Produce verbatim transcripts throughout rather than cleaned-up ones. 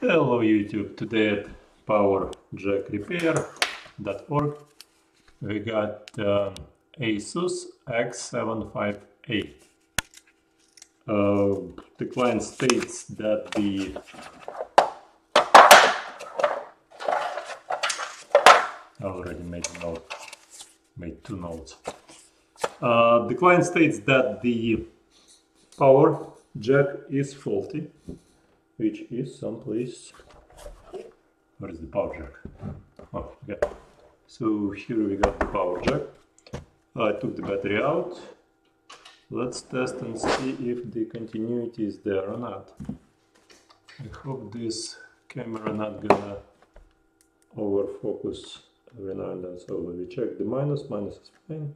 Hello YouTube, today at power jack repair dot org we got uh, Asus X seventy-five A. Uh, the client states that the I already made a note, made two notes. Uh, the client states that the power jack is faulty, which is someplace. Where is the power jack? Oh, okay. So here we got the power jack. I took the battery out. Let's test and see if the continuity is there or not. I hope this camera not gonna overfocus every now and then. So we check the minus, minus is fine.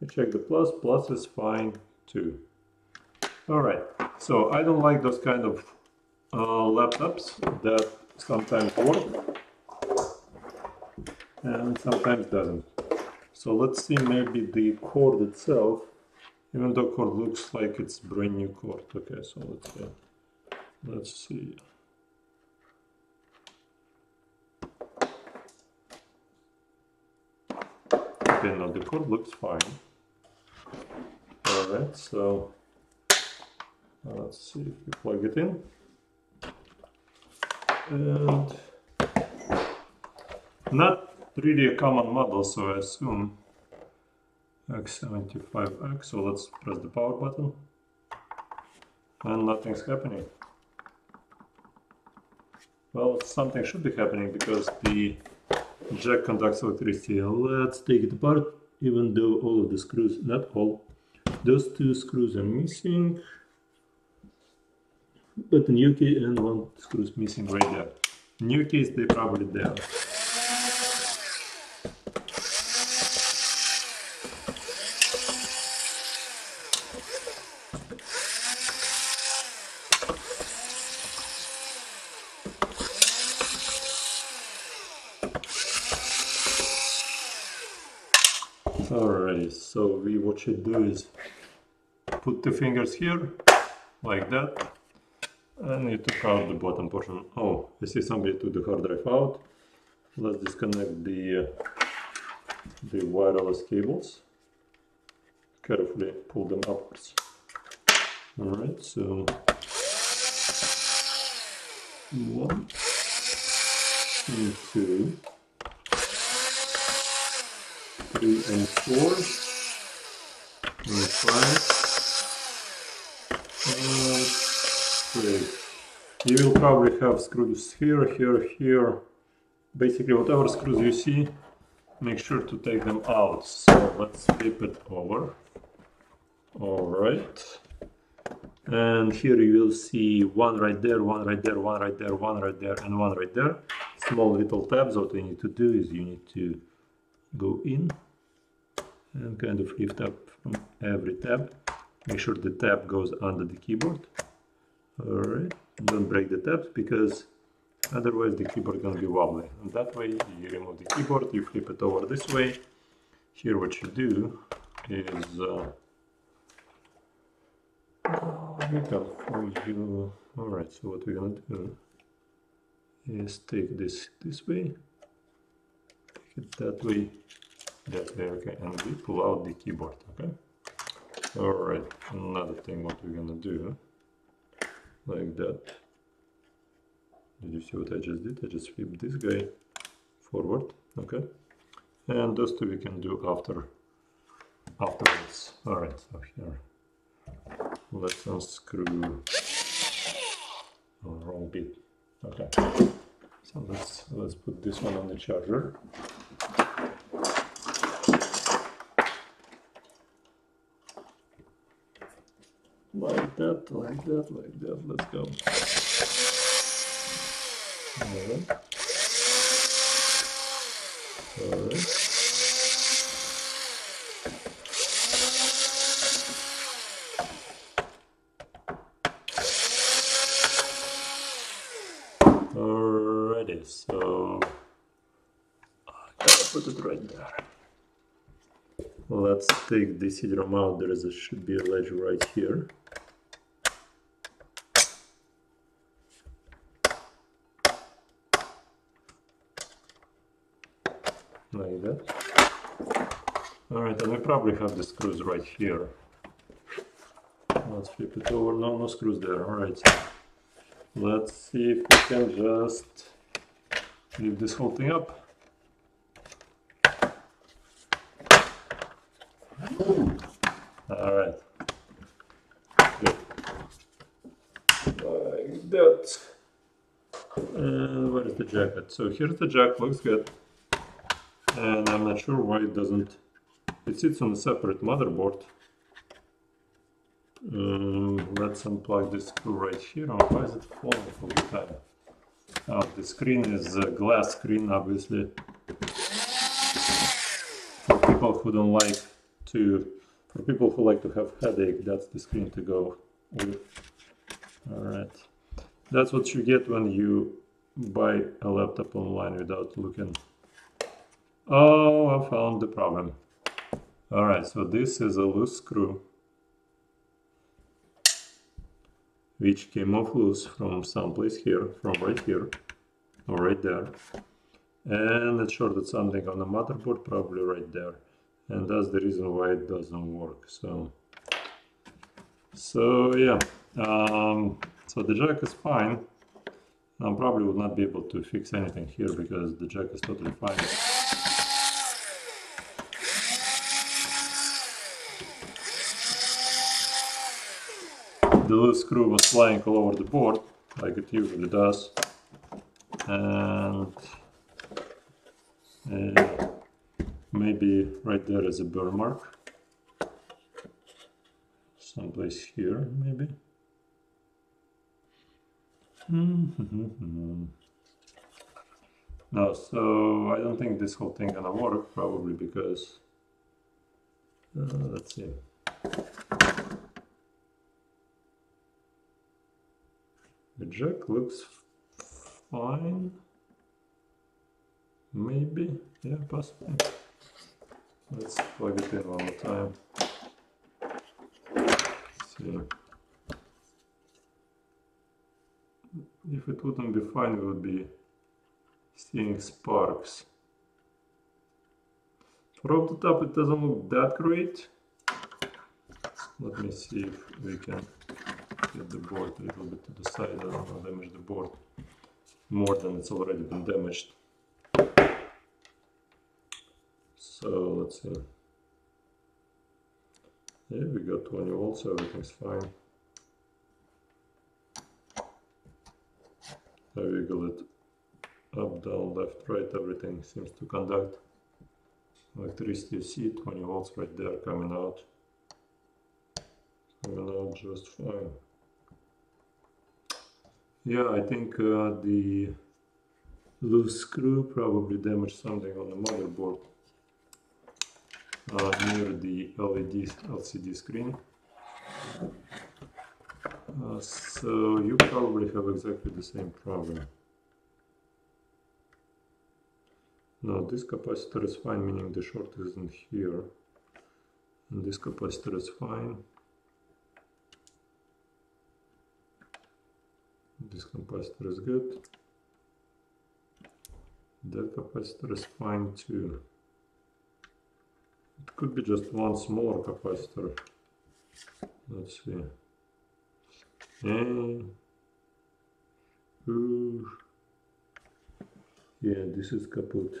We check the plus, plus is fine too. All right. So I don't like those kind of Uh, laptops that sometimes work and sometimes doesn't. So let's see, maybe the cord itself, even though cord looks like it's brand new cord. Okay, so let's see. Let's see. Okay, now the cord looks fine. All right, so let's see if we plug it in. And not really a common model, so I assume X seventy-five A. So let's press the power button, and nothing's happening. Well, something should be happening because the jack conducts electricity. Let's take it apart, even though all of the screws, not all, those two screws are missing. But a new key and one screw's missing right there. New keys, they're probably there. Alrighty, so we what should do is put two fingers here, like that. And you took out the bottom portion. Oh, I see somebody took the hard drive out. Let's disconnect the the wireless cables. Carefully pull them upwards. All right, so one and two, three and four, and five, and you will probably have screws here, here, here. Basically, whatever screws you see, make sure to take them out. So let's flip it over. All right. And here you will see one right there, one right there, one right there, one right there, and one right there. Small little tabs. What you need to do is you need to go in and kind of lift up from every tab. Make sure the tab goes under the keyboard. Alright, don't break the tabs because otherwise the keyboard gonna be wobbly. And that way you remove the keyboard, you flip it over this way. Here what you do is uh, make up for you. Alright, so what we're gonna do is take this this way, take it that way, that way, okay, and we pull out the keyboard, okay? Alright, another thing what we're gonna do. Like that. Did you see what I just did? I just flipped this guy forward, okay? And those two we can do after, afterwards. All right, so here, let's unscrew. Oh, wrong bit. Okay. So let's let's put this one on the charger. Like that, like that, like that, let's go. Alright. Alright. Alrighty, so I gotta put it right there. Let's take the C D ROM out. There is a, should be a ledge right here. like that. All right, and we probably have the screws right here. Let's flip it over. No, no screws there. All right. Let's see if we can just lift this whole thing up. All right. Good. Like that. And where is the jacket? So here's the jack. Looks good. And I'm not sure why it doesn't. It sits on a separate motherboard. Um, let's unplug this screw right here. Oh, why is it falling all the time? Oh, the screen is a glass screen, obviously. For people who don't like to, for people who like to have headache, that's the screen to go with. All right, that's what you get when you buy a laptop online without looking. Oh, I found the problem. All right, so this is a loose screw, which came off loose from someplace here, from right here, or right there. And it shorted something on the motherboard, probably right there. And that's the reason why it doesn't work. So, so yeah, um, so the jack is fine. I probably would not be able to fix anything here because the jack is totally fine. The loose screw was flying all over the board, like it usually does, and uh, maybe right there is a burn mark, someplace here maybe. Mm-hmm. No, so I don't think this whole thing gonna work, probably because, uh, let's see. The jack looks fine, maybe, yeah, possibly. Let's plug it in one more time. Let's see. If it wouldn't be fine, we would be seeing sparks. From the top, it doesn't look that great. Let me see if we can get the board a little bit to the side. I don't want to damage the board more than it's already been damaged. So let's see. Yeah, we got twenty volts, so everything's fine. I wiggle it up, down, left, right, everything seems to conduct electricity. You see, twenty volts right there coming out. Coming out just fine. Yeah, I think uh, the loose screw probably damaged something on the motherboard uh, near the L E D L C D screen. Uh, so you probably have exactly the same problem. No, this capacitor is fine, meaning the short isn't here. And this capacitor is fine. This capacitor is good. That capacitor is fine too. It could be just one smaller capacitor. Let's see. And ooh. Yeah, this is kaput.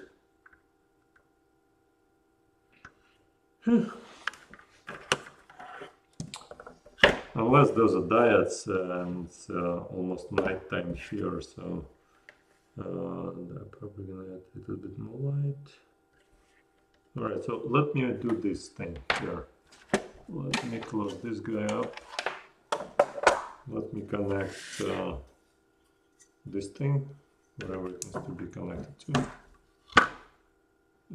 Unless there's a diet, uh, and it's uh, almost night time here, so uh, I'm probably gonna add a little bit more light. All right, so let me do this thing here. Let me close this guy up. Let me connect uh, this thing, wherever it needs to be connected to.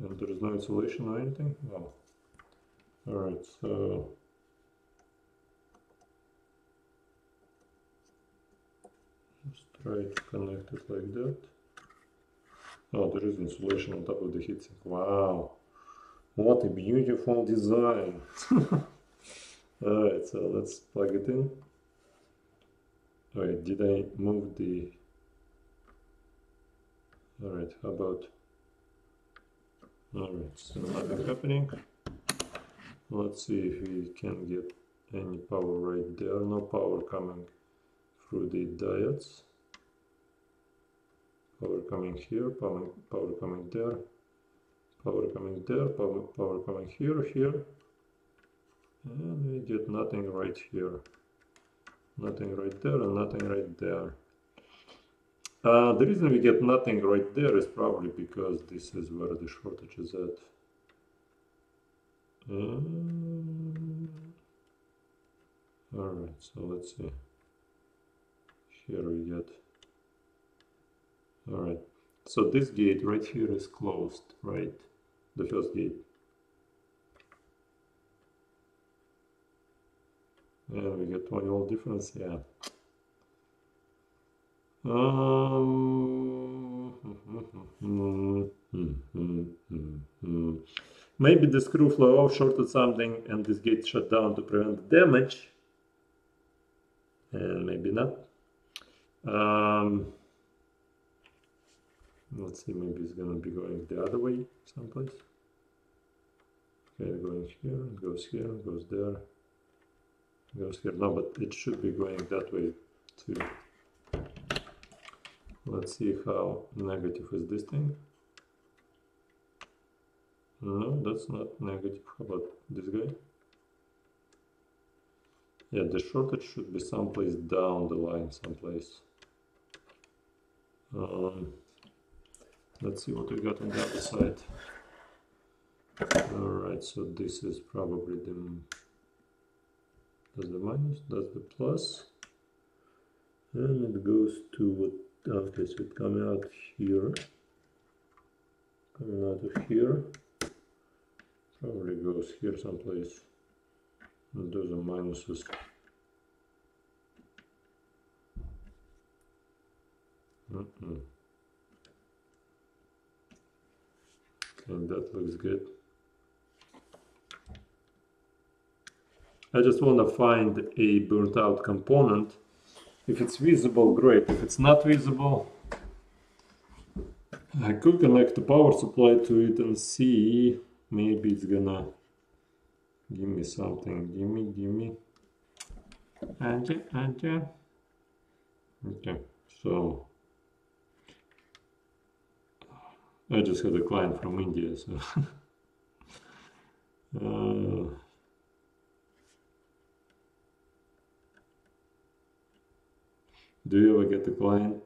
And there is no insulation or anything. No. All right, so. Try to connect it like that. Oh, there is insulation on top of the heatsink. Wow, what a beautiful design! Alright, so let's plug it in. Wait, did I move the... Alright, how about... Alright, so nothing happening. Let's see if we can get any power right there. No power coming through the diodes. Power coming here, power, power coming there, power coming there, power, power coming here, here. And we get nothing right here. Nothing right there and nothing right there. Uh, the reason we get nothing right there is probably because this is where the shortage is at. Um, Alright, so let's see. Here we get. Alright, so this gate right here is closed, right? The first gate. And we get twenty volt difference, yeah. Um, maybe the screw flew off, shorted something, and this gate shut down to prevent damage. And maybe not. Um, let's see, maybe it's gonna be going the other way someplace. Okay, going here, it goes here, it goes there, it goes here. No, but it should be going that way too. Let's see how negative is this thing. No, that's not negative. How about this guy? Yeah, the shortage should be someplace down the line, someplace. Um, let's see what we got on the other side. Alright, so this is probably the... That's the minus, that's the plus. And it goes to what? Okay, so it's coming out here, coming out of here, probably goes here someplace, and those are minuses. Mm-mm. And that looks good. I just want to find a burnt out component. If it's visible, great. If it's not visible, I could connect the power supply to it and see. Maybe it's gonna give me something. Gimme, gimme. Anja, anja. Okay, so I just had a client from India, so uh, do you ever get a client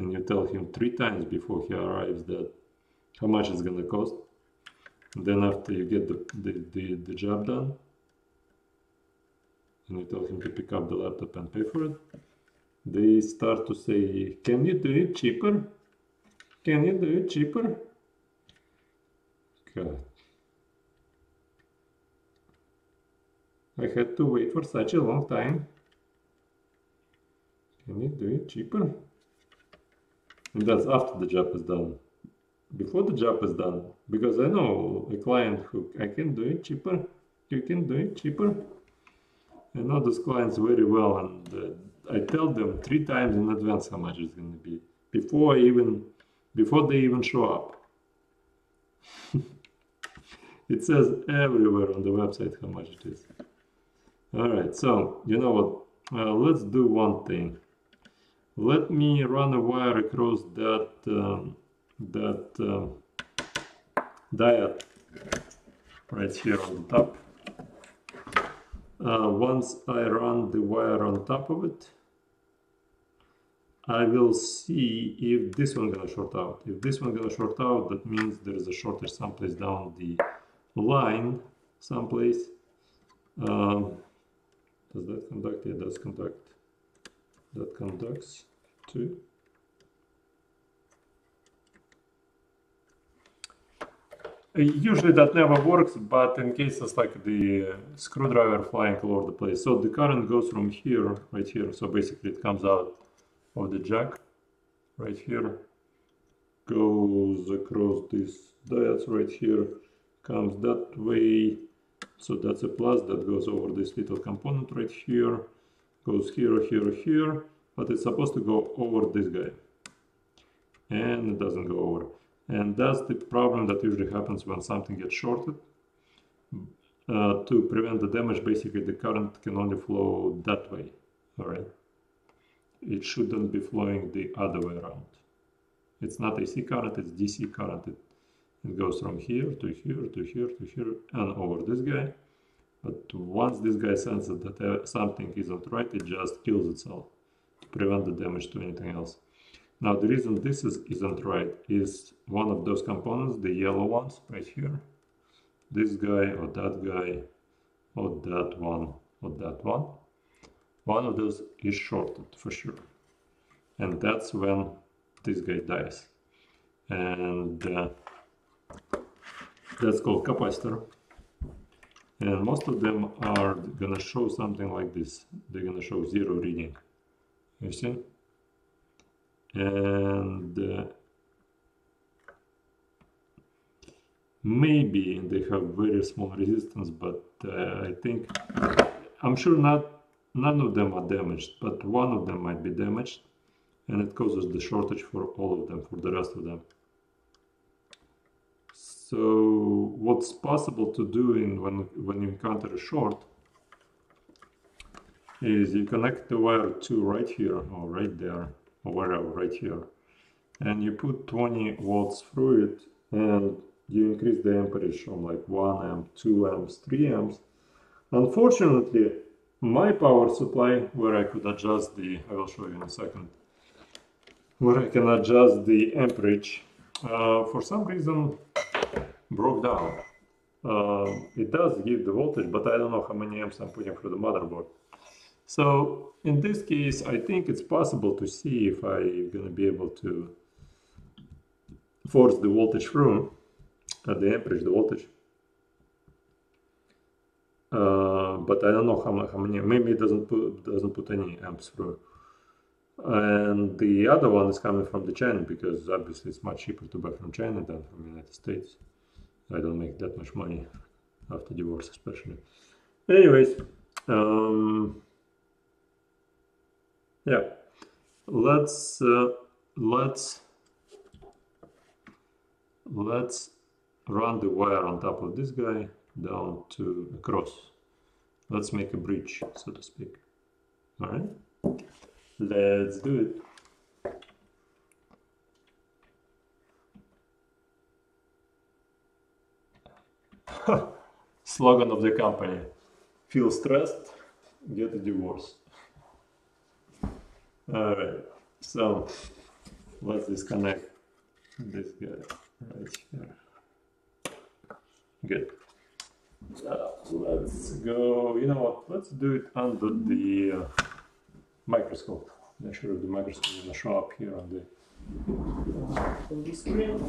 and you tell him three times before he arrives that how much it's gonna cost? And then after you get the, the, the, the job done and you tell him to pick up the laptop and pay for it, they start to say, can you do it cheaper? Can you do it cheaper? God. I had to wait for such a long time. Can you do it cheaper? And that's after the job is done. Before the job is done, because I know a client who I can do it cheaper, you can do it cheaper. I know those clients very well, and uh, I tell them three times in advance how much it's going to be before I even before they even show up. It says everywhere on the website how much it is. All right, so you know what? Uh, let's do one thing. Let me run a wire across that um, that uh, diode right here on the top. Uh, once I run the wire on top of it, I will see if this one gonna short out. If this one gonna short out, that means there is a shortage someplace down the line, someplace. Um, does that conduct? Yeah, that's conduct. That conducts too. Usually that never works, but in cases like the screwdriver flying all over the place. So the current goes from here, right here. So basically it comes out of the jack right here, goes across these diodes right here, comes that way. So that's a plus that goes over this little component right here, goes here, here, here, but it's supposed to go over this guy. And it doesn't go over. And that's the problem that usually happens when something gets shorted. Uh, to prevent the damage, basically the current can only flow that way, all right? It shouldn't be flowing the other way around. It's not A C current, it's D C current. It, it goes from here to here to here to here and over this guy. But once this guy senses that something isn't right, it just kills itself to prevent the damage to anything else. Now, the reason this is, isn't right is one of those components, the yellow ones right here. This guy, or that guy, or that one, or that one. One of those is shorted for sure. And that's when this guy dies. And uh, that's called capacitor. And most of them are gonna show something like this. They're gonna show zero reading. You see? And uh, maybe they have very small resistance, but uh, I think, I'm sure not none of them are damaged, but one of them might be damaged, and it causes the shortage for all of them, for the rest of them. So what's possible to do in when, when you encounter a short is you connect the wire to right here or right there or wherever, right here, and you put twenty volts through it, and you increase the amperage from like one amp, two amps, three amps. Unfortunately, my power supply, where I could adjust the, I will show you in a second, where I can adjust the amperage, uh, for some reason broke down. Uh, it does give the voltage, but I don't know how many amps I'm putting through the motherboard. So in this case, I think it's possible to see if I'm going to be able to force the voltage through, uh, the amperage, the voltage. Uh, but I don't know how, how many, maybe it doesn't put, doesn't put any amps through. And the other one is coming from the China, because obviously it's much cheaper to buy from China than from the United States. I don't make that much money after divorce, especially. Anyways, um, yeah, let's uh, let's let's run the wire on top of this guy down to across. Let's make a bridge, so to speak. All right, let's do it. Slogan of the company: feel stressed, get a divorce. All right, so let's disconnect this guy right here. Good. Uh, let's go, you know what, let's do it under the uh, microscope. Not sure if the microscope is going to show up here on the, uh, on the screen.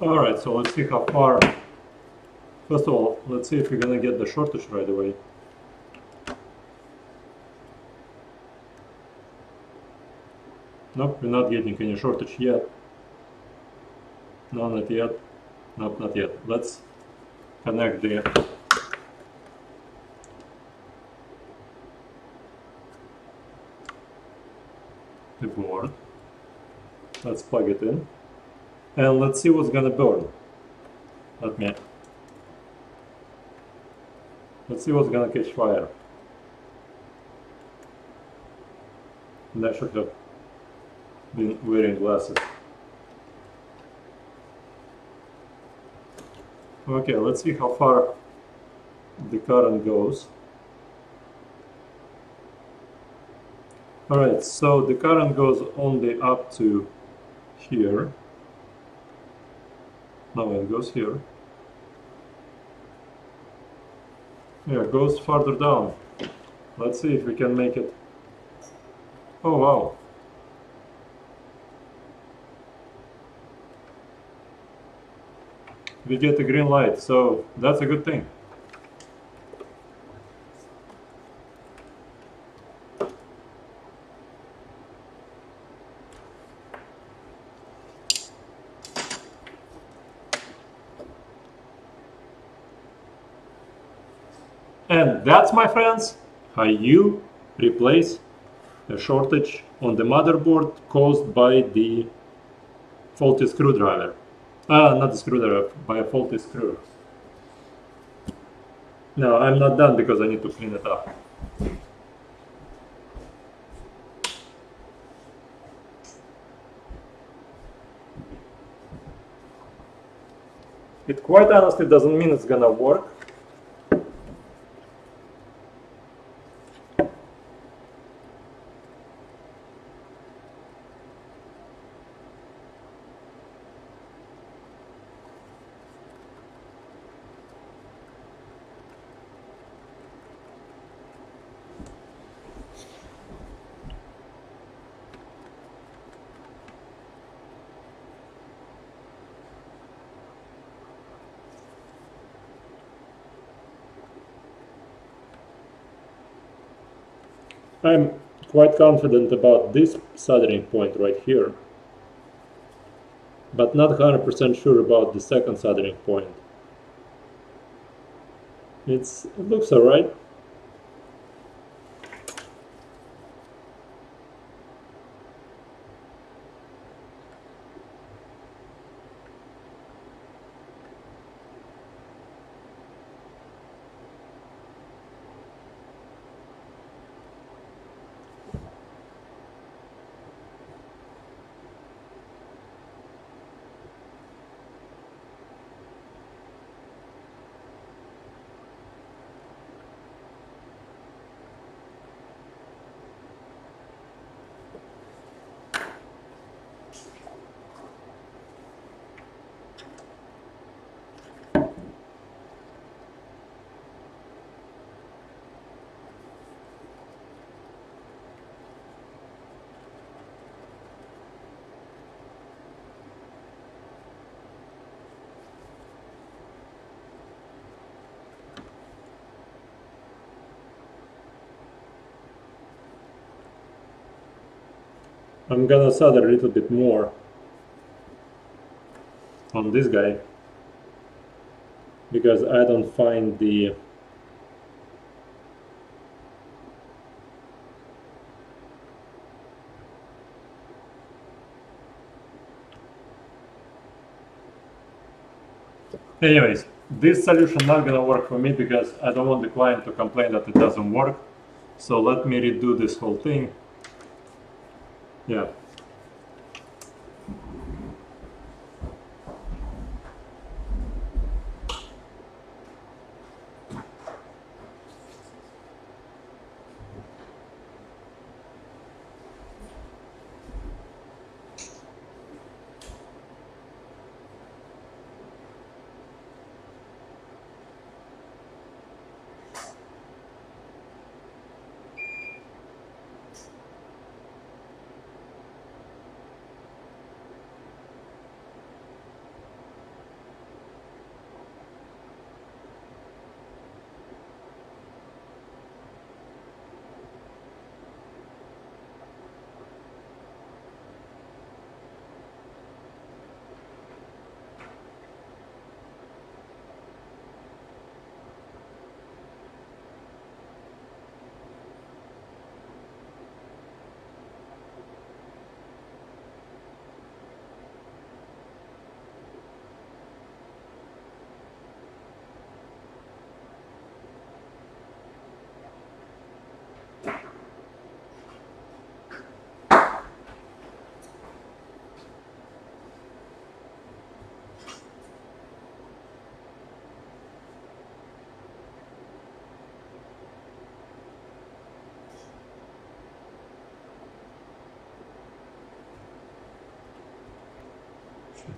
Alright, so let's see how far. First of all, let's see if we're gonna get the shortage right away. Nope, we're not getting any shortage yet. No, not yet. Nope, not yet. Let's connect the the board. Let's plug it in. And let's see what's gonna burn. Let me. Let's see what's gonna catch fire. And I should have been wearing glasses. Okay, let's see how far the current goes. Alright, so the current goes only up to here. Now it goes here. Yeah, it goes farther down. Let's see if we can make it. Oh wow. We get a green light, so that's a good thing. And that's, my friends, how you replace a shortage on the motherboard caused by the faulty screwdriver. Ah, not the screwdriver, by a faulty screw. No, I'm not done because I need to clean it up. It quite honestly doesn't mean it's gonna work. I'm quite confident about this soldering point right here, but not one hundred percent sure about the second soldering point. It's, it looks alright. I'm gonna solder a little bit more on this guy because I don't find the anyways, this solution not gonna work for me because I don't want the client to complain that it doesn't work. So let me redo this whole thing. Yeah.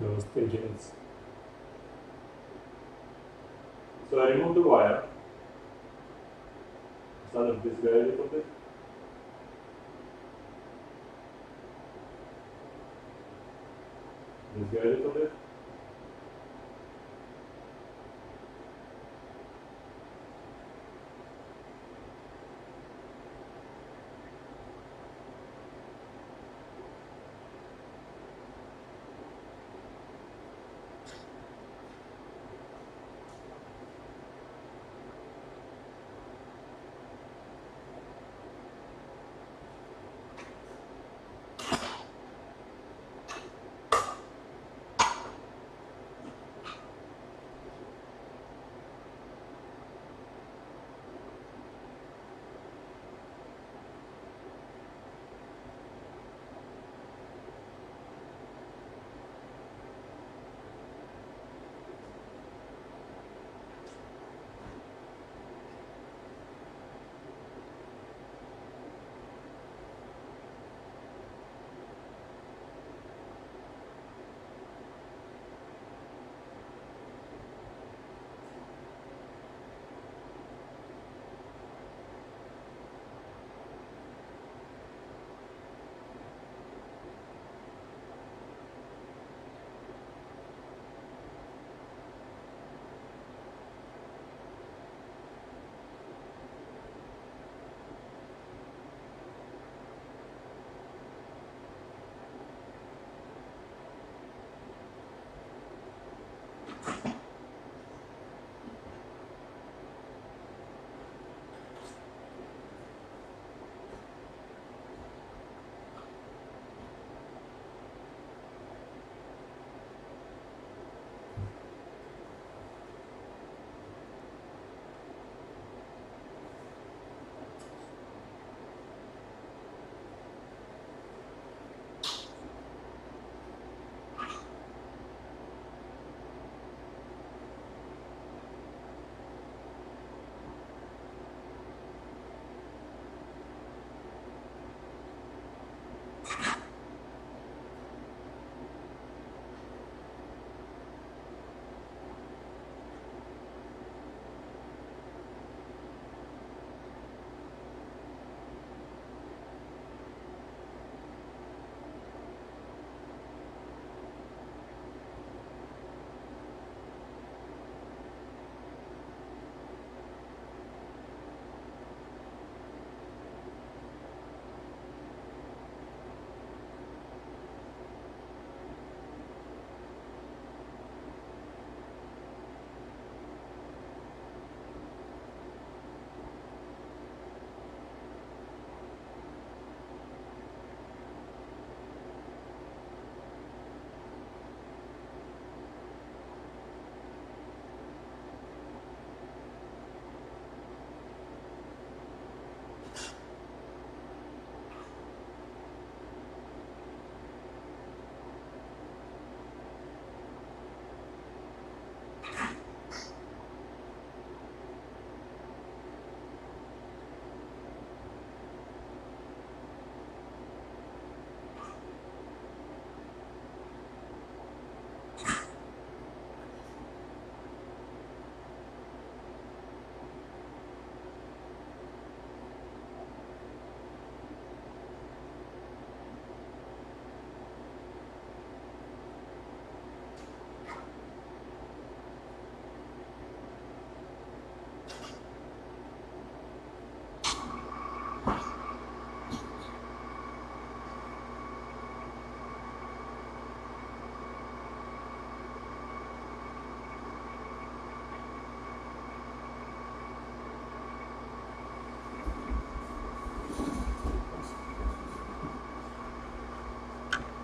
those pigeons. So I remove the wire out of this guy a little bit. This guy a little bit.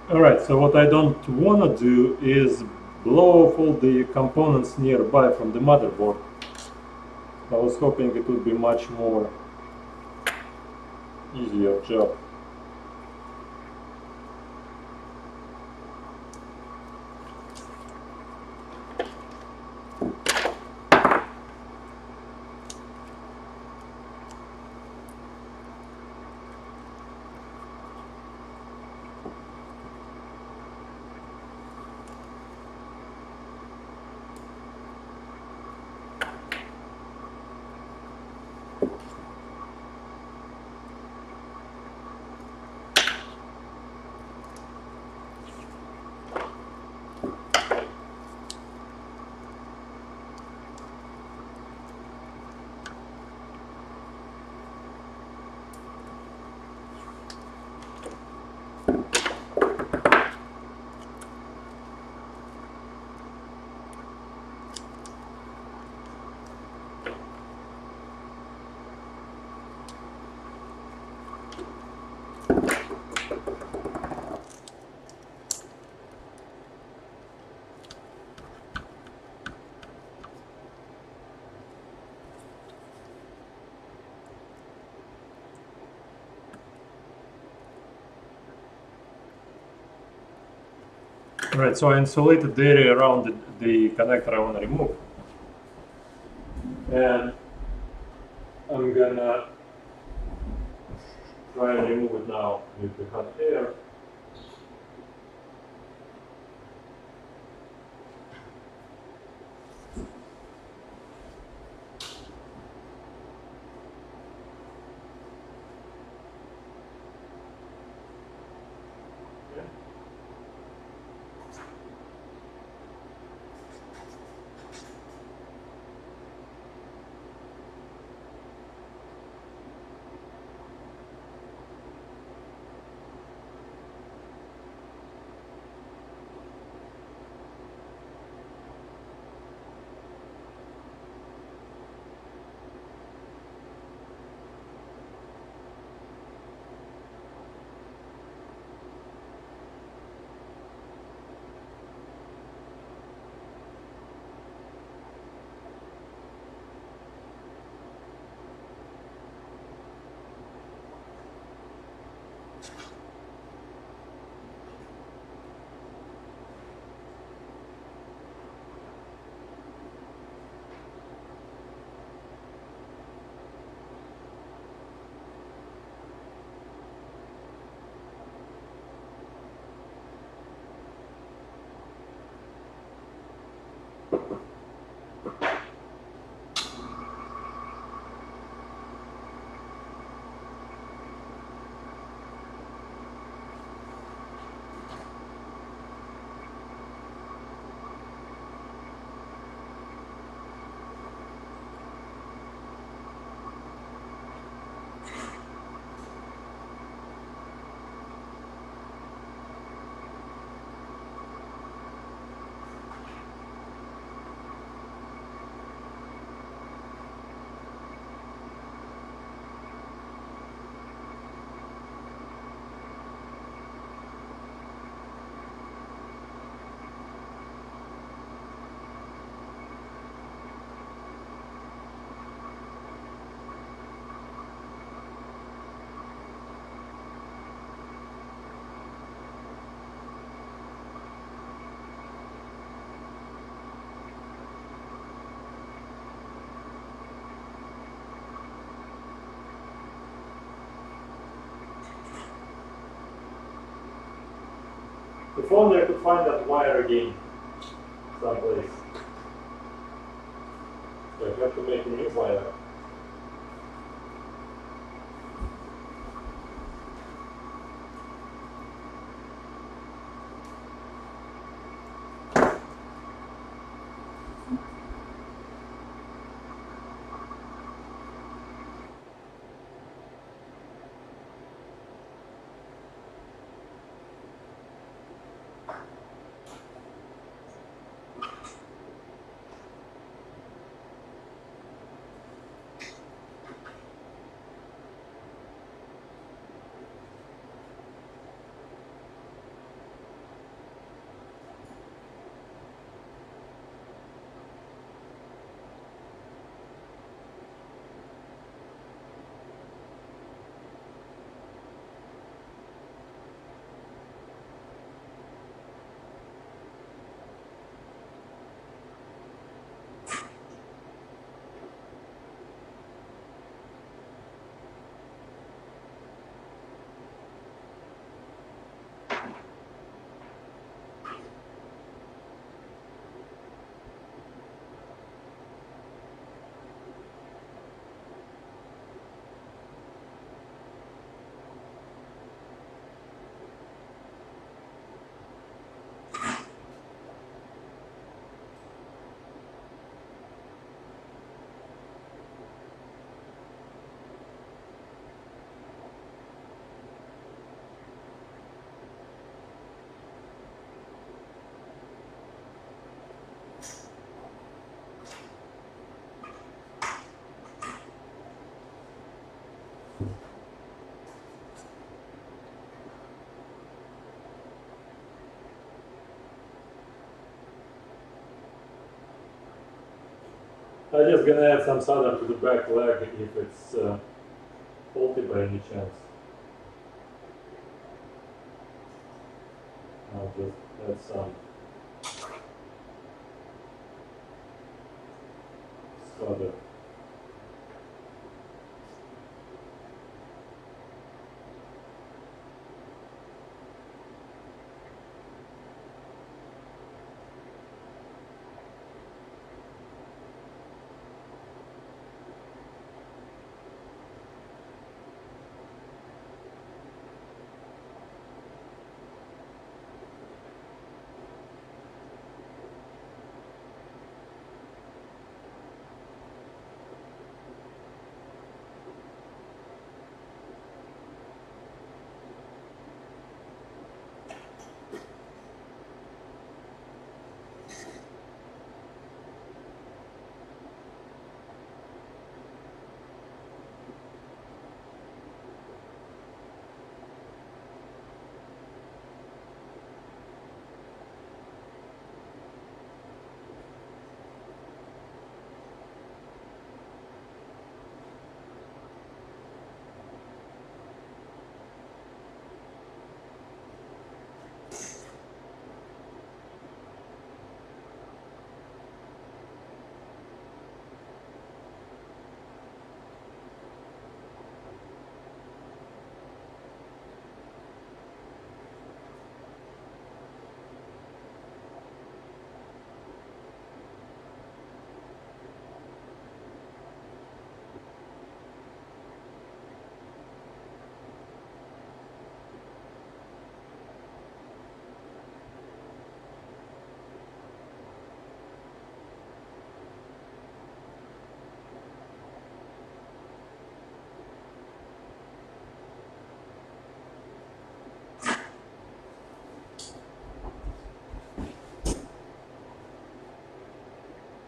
Alright, so what I don't want to do is blow off all the components nearby from the motherboard. I was hoping it would be much more easier job. Right, so I insulated the area around the, the connector I want to remove. And I'm gonna try to remove it now with the hot air. If only I could find that wire again someplace. So I have to make a new wire. I'm just gonna add some solder to the back leg if it's uh, faulty by any chance. I'll just add some. further.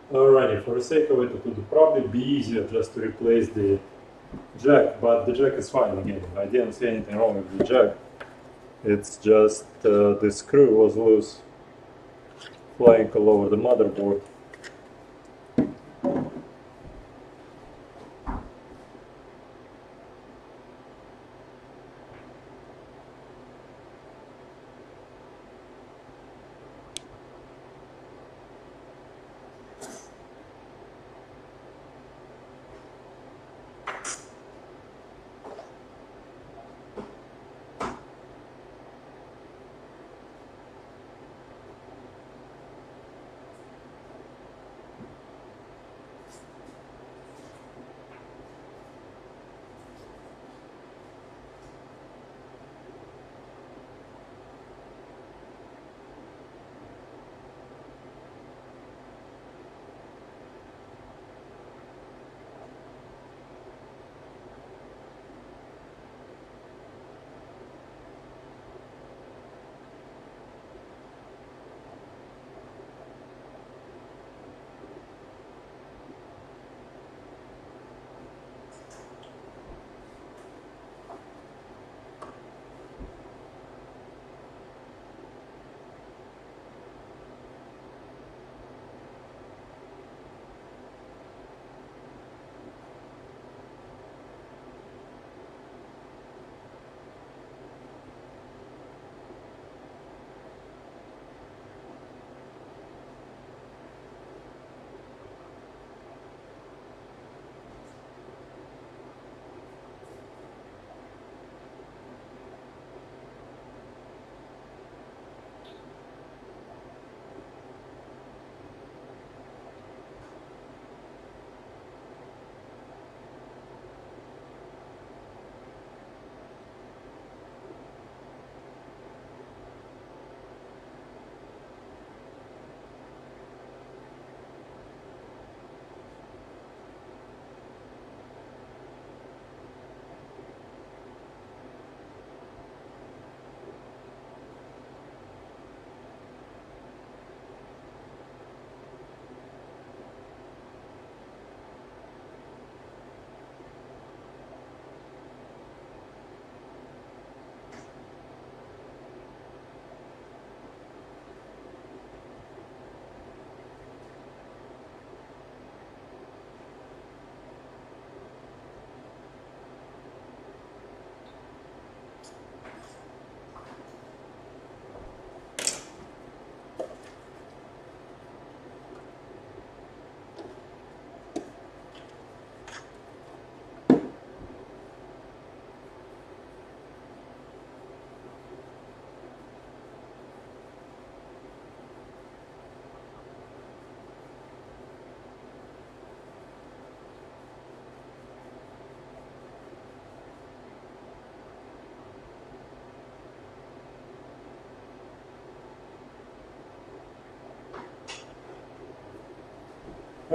Alrighty, for the sake of it, it would probably be easier just to replace the jack, but the jack is fine again. I didn't see anything wrong with the jack. It's just uh, the screw was loose, flying all over the motherboard.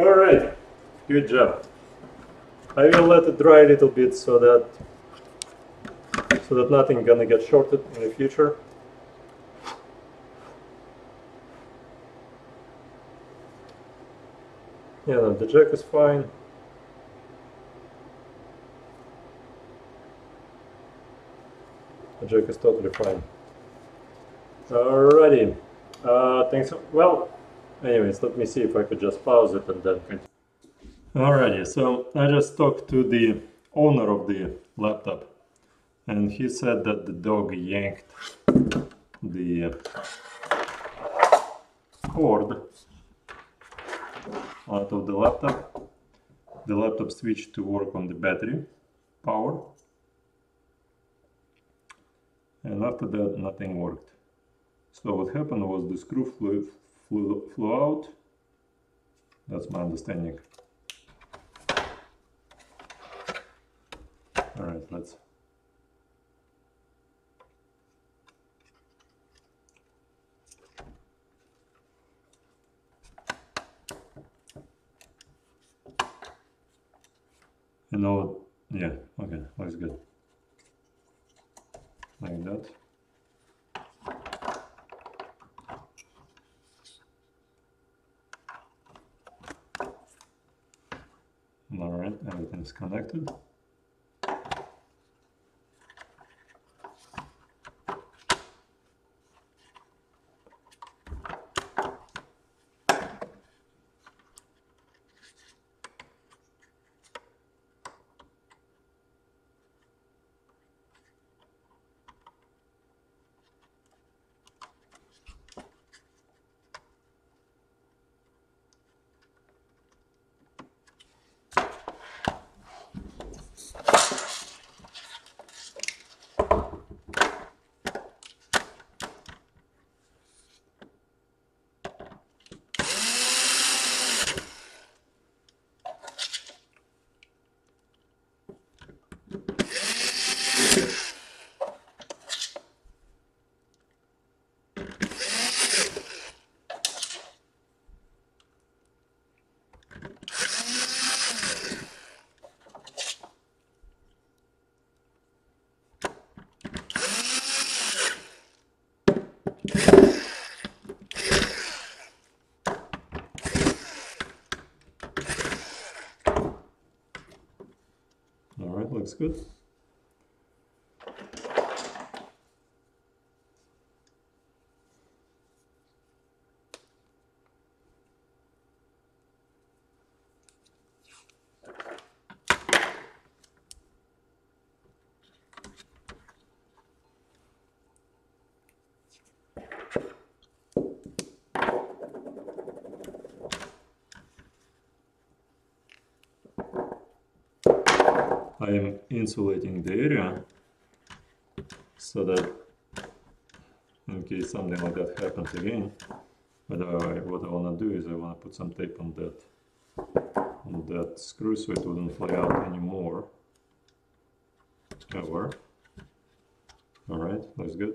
All right, good job. I will let it dry a little bit so that so that nothing gonna get shorted in the future. Yeah, no, the jack is fine. The jack is totally fine. Alrighty. Uh, thanks. Well, anyways, let me see if I could just pause it and then continue. Alrighty, so I just talked to the owner of the laptop, and he said that the dog yanked the cord out of the laptop. The laptop switched to work on the battery power, and after that nothing worked. So what happened was the screw flew, flew, flew out. That's my understanding. All right, let's you know, yeah, okay, looks good. Like that. All right, everything's connected. Looks good. I am insulating the area so that in case something like that happens again, but I, what I want to do is I want to put some tape on that, on that screw so it wouldn't fly out anymore, ever. Alright, that's good.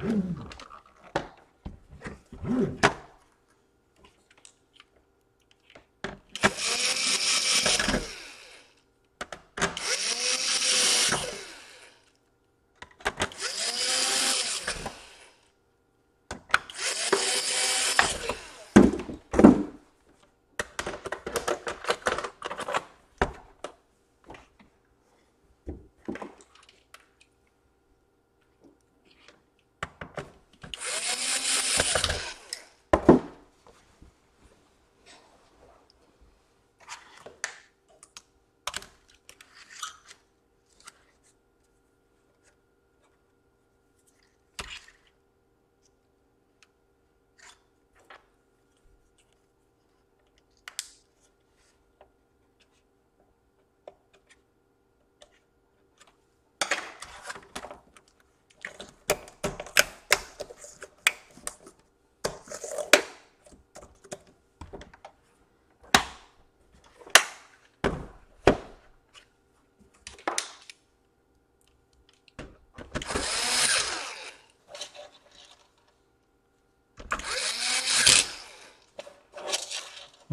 Mm. Mm.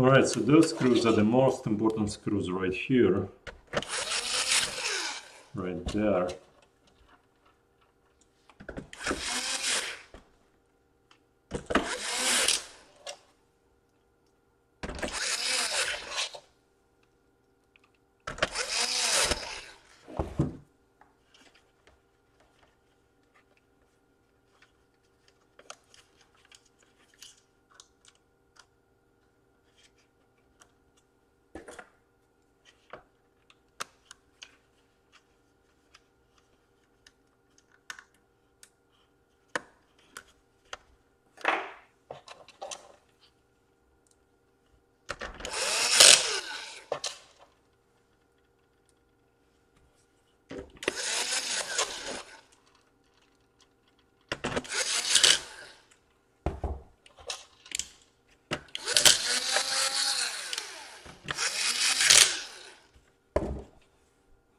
Alright, so those screws are the most important screws right here, right there.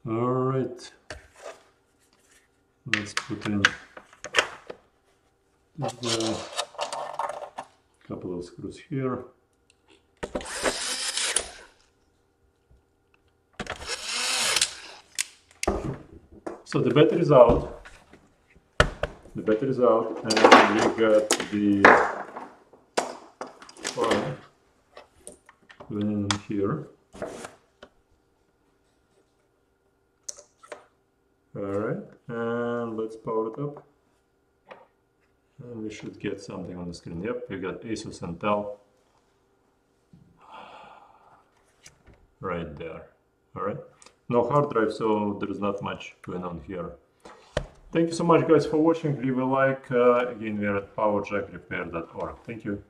Alright, let's put in a couple of screws here. So the battery's out, the battery's out, and we got the oil in here. Alright, and let's power it up, and we should get something on the screen. Yep, we got Asus Intel right there. Alright, no hard drive, so there's not much going on here. Thank you so much guys for watching. Leave a like. Uh, again, we are at powerjack repair dot org. Thank you.